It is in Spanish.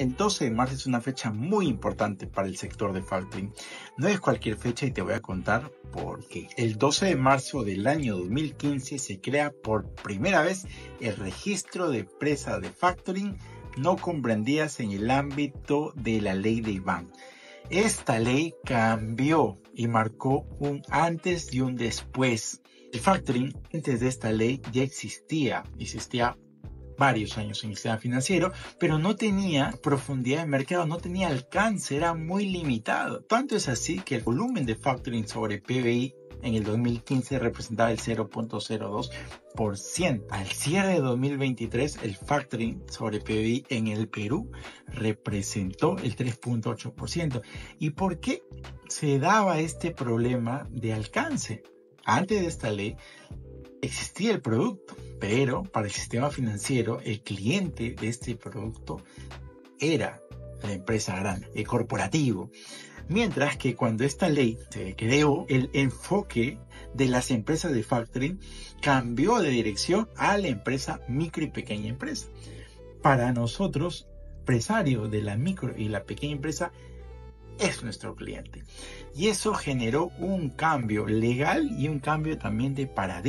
El 12 de marzo es una fecha muy importante para el sector de factoring. No es cualquier fecha y te voy a contar por qué. El 12 de marzo del año 2015 se crea por primera vez el registro de empresas de factoring no comprendidas en el ámbito de la ley de Ban. Esta ley cambió y marcó un antes y un después. El factoring antes de esta ley ya existía varios años en el sistema financiero, pero no tenía profundidad de mercado, no tenía alcance, era muy limitado. Tanto es así que el volumen de factoring sobre PBI en el 2015 representaba el 0.02%. Al cierre de 2023, el factoring sobre PBI en el Perú representó el 3.8%. ¿Y por qué se daba este problema de alcance? Antes de esta ley existía el producto, pero para el sistema financiero el cliente de este producto era la empresa grande, el corporativo. Mientras que cuando esta ley se creó, el enfoque de las empresas de factoring cambió de dirección a la empresa micro y pequeña empresa. Para nosotros, empresarios de la micro y la pequeña empresa, es nuestro cliente. Y eso generó un cambio legal y un cambio también de paradigma.